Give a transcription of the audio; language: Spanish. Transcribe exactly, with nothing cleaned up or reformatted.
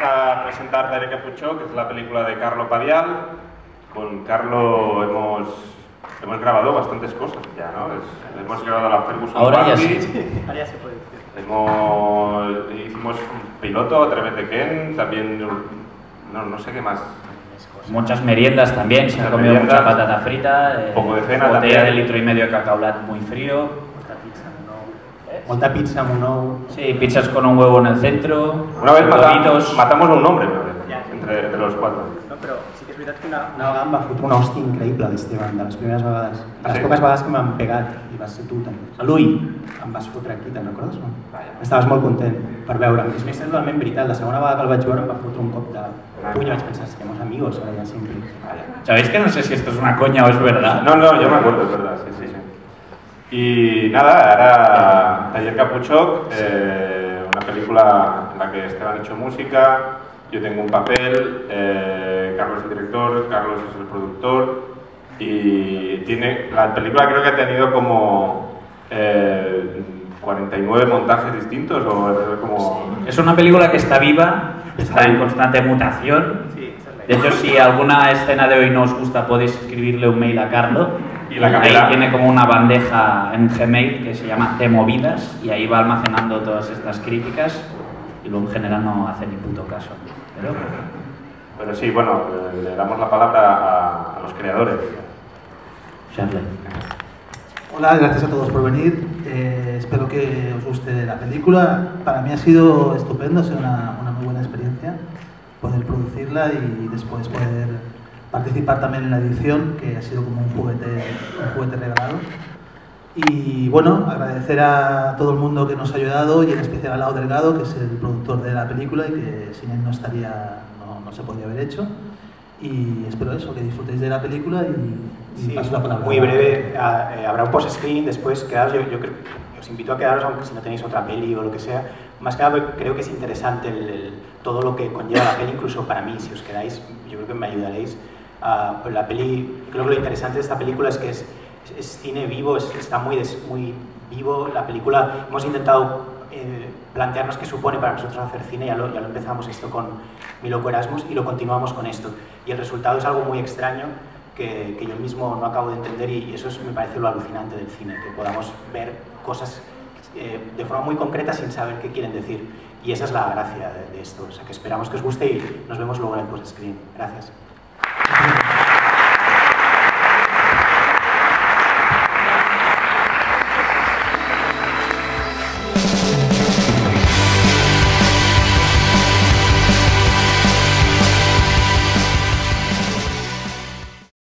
Vamos a presentar Tare Capuchoc, que es la película de Carlo Padial. Con Carlo hemos, hemos grabado bastantes cosas ya, ¿no? Es, hemos grabado la Ferguson ahora Party. Ya sí. Ahora ya se puede decir. Hemos, hicimos un piloto a través de Ken, también no, no sé qué más. Muchas meriendas también, se ha comido mucha patata frita, eh, poco de cena, botella también de litro y medio de cacaolat muy frío. Molta pizza, ¿no? ¿Eh? Molta pizza, ¿no? Sí, pizzas con un huevo en el centro. Una vez matamos, matamos a un hombre, ¿no? entre, entre los cuatro. No, pero sí que es verdad que una, una vegada em va fotre una hòstia increïble d'Esteban, de les primeres vegades. Ah, les sí? poques vegades que m'han pegat, i vas ser tu també. A l'ull em vas fotre aquí, te'n recordes? No? Vaya. Estaves molt content per veure'm. És més totalment veritat, la segona vegada que el vaig veure em va fotre un cop de... Puño, vais a pensar, seremos amigos ahora ya siempre. Vale. ¿Sabéis que no sé si esto es una coña o es verdad? No, no, yo me acuerdo, es verdad, sí, sí, sí. Y nada, ahora Taller Capuchoc, eh, una película en la que Esteban ha hecho música, yo tengo un papel, eh, Carlos es el director, Carlos es el productor, y tiene, la película creo que ha tenido como... Eh, cuarenta y nueve montajes distintos o como... Sí. Es una película que está viva, está en constante mutación. Sí, de hecho, si alguna escena de hoy no os gusta, podéis escribirle un mail a Carlo. Y la cámara. Ahí tiene como una bandeja en Gmail que se llama Temovidas y ahí va almacenando todas estas críticas y luego en general no hace ni puto caso. Pero, Pero sí, bueno, le damos la palabra a, a los creadores. Charlie. Hola, gracias a todos por venir. Eh, espero que os guste la película. Para mí ha sido estupendo, ha sido una, una muy buena experiencia poder producirla y después poder participar también en la edición, que ha sido como un juguete, un juguete regalado. Y bueno, agradecer a todo el mundo que nos ha ayudado y en especial a Alado Delgado, que es el productor de la película y que sin él no, estaría, no, no se podría haber hecho. Y espero eso, que disfrutéis de la película y, y sí, paso la palabra. Muy breve, a, eh, habrá un post-screen, después quedaros, yo, yo creo, os invito a quedaros aunque si no tenéis otra peli o lo que sea. Más que nada creo que es interesante el, el, todo lo que conlleva la peli, incluso para mí, si os quedáis, yo creo que me ayudaréis. Uh, pues la peli, creo que lo interesante de esta película es que es, es cine vivo, es, está muy, des, muy vivo. La película, hemos intentado eh, plantearnos qué supone para nosotros hacer cine, ya lo, ya lo empezamos esto con Milo Corasmos y lo continuamos con esto. Y el resultado es algo muy extraño que, que yo mismo no acabo de entender y, y eso es, me parece lo alucinante del cine, que podamos ver cosas eh, de forma muy concreta sin saber qué quieren decir. Y esa es la gracia de, de esto, o sea que esperamos que os guste y nos vemos luego en el post-screen. Gracias.